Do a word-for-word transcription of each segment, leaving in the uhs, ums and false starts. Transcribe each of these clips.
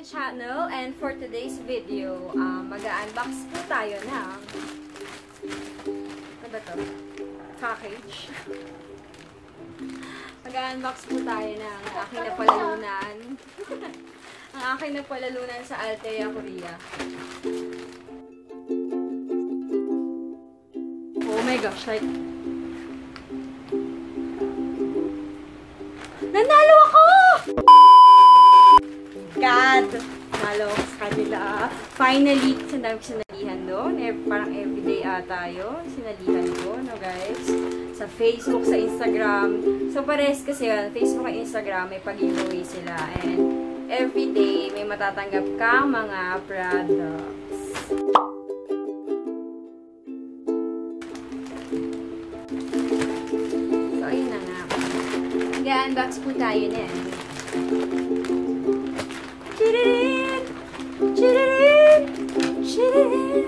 my channel, and for today's video, um, mag-unbox po tayo ng ano ba to? Package. Mag-unbox po tayo ng aking napalalunan. Ang aking napalalunan sa Althea Korea. Oh my gosh, like... Nanalo ako! God! Nanalo ako sa kanila. Finally, sandami ko sinalihan doon. E, parang everyday ata yun. Sinalihan ko, no guys? Sa Facebook, sa Instagram. So, pares kasi yun. Facebook at Instagram, may pag-giveaway sila. And everyday, may matatanggap ka mga products. So, yun na nga. Mag-unbox po tayo na yan. Chiririn! Chiririn! Chiririn!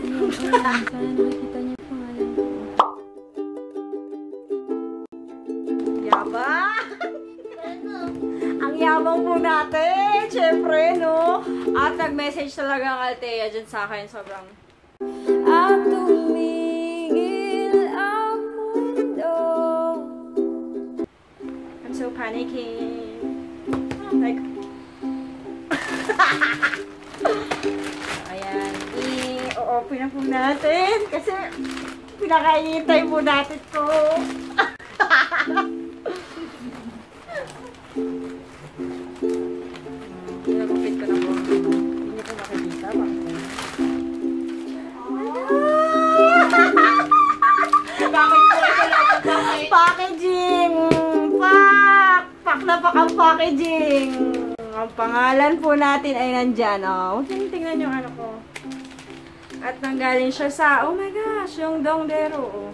Yabang! Ang yabang po natin! Siyempre, no? At nag-message talaga ang Althea dyan sa akin. Sobrang... At tumigil ang mundo. I'm so panicking. Like... Ayan, i-open na po natin kasi pinakaintay mo natin ko. Pinagupit ko na po. Hindi ko makikita. Bakit po ito lahat ang packaging? Pak! Pak na pak ang packaging! Ang pangalan po natin ay nandyan, oh. Tingnan yung ano ko. At nanggaling siya sa, oh my gosh, yung Dongdaero, oh.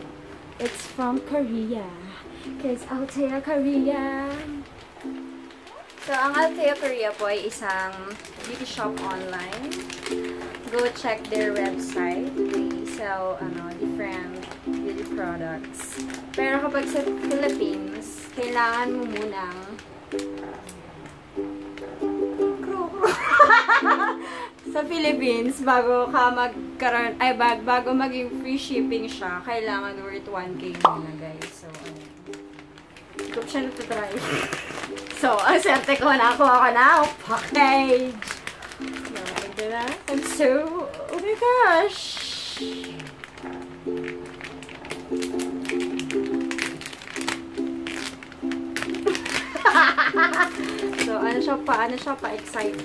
It's from Korea. Cause Althea Korea. So, ang Althea Korea po ay isang beauty shop online. Go check their website. They sell, ano, different beauty products. Pero kapag sa Philippines, kailangan mo munang sa Philippines, bago ka magkaroon, ay bag, bago maging free shipping siya, kailangan worth one K muna, guys. So, ito siya na to try. So, ang serte ko na ako, ako na, package! Ito na. I'm so, oh my gosh! So, ano siya pa, ano siya pa, excited.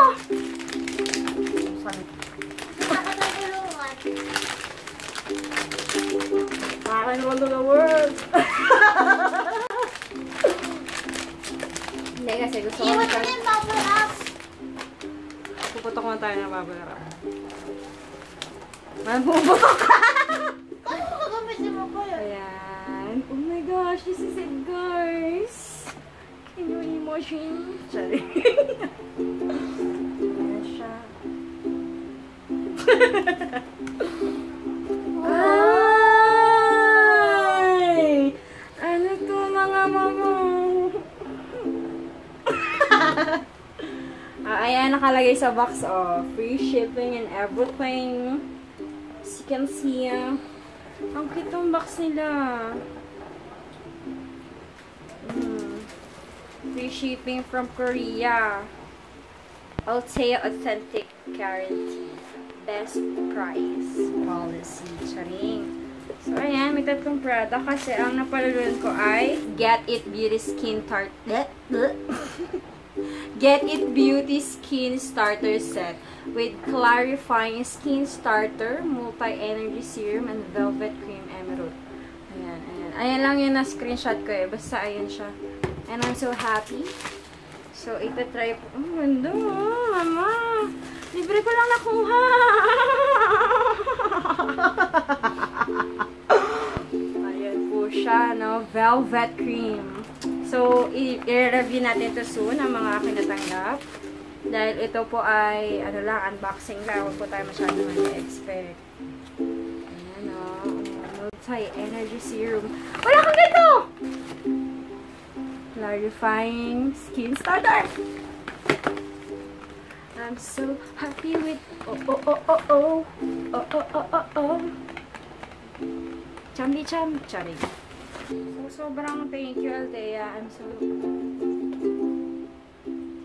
Nakakatulungan. Para naman to the world. Hindi kasi gusto ko. Iwan mo yung bubble wrap. Puputok na tayo ng bubble wrap. Man, puputok ka! Ano mo nagamit yung bubble wrap? Ayan. Oh my gosh, this is it, guys. Yung emotion. Sorry. Ayan siya. Ay! Ano to mga mama? Ah, ayan, nakalagay sa box. Oh, free shipping and everything. As you can see. Ah. Ang cute ng box nila. Free shipping from Korea. Althea authentic guarantee. Best price policy. Charing. So ayan, may tatlong product kasi ang napalulunan ko ay Get It Beauty Skin Tart. Get It Beauty Skin Starter Set with clarifying skin starter, multi-energy serum and velvet cream emerald. Ayan, ayan. Ayan lang yun na screenshot ko eh. Basta ayan siya. And I'm so happy. So, itatry po. Ang ganda, mama. Libre ko lang nakuha. Ayan po siya, no? Velvet cream. So, i-review natin ito soon, ang mga kinatanggap. Dahil ito po ay, ano lang, unboxing lang. Huwag po tayo masyado mag-expect. Ayan, o. Multi-energy serum. Wala kang ganito! Clarifying skin starter! I'm so happy with... Oh, oh, oh, oh, oh. Oh, oh, oh, oh, oh. Chambi-cham. Charing. So, sobrang thank you, Althea. I'm so... Thank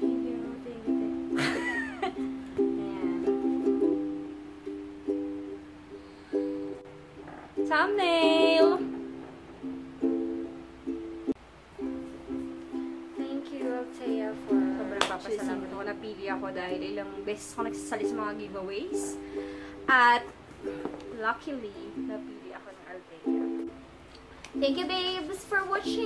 you, thank you, thank you. Ayan. Thumbnail! Thank you, Althea, for... Sobrang papasalamat ko. Napili ako dahil ilang beses ako nagsasali sa mga giveaways. At, luckily, napili ako ng Althea. Thank you, babes, for watching.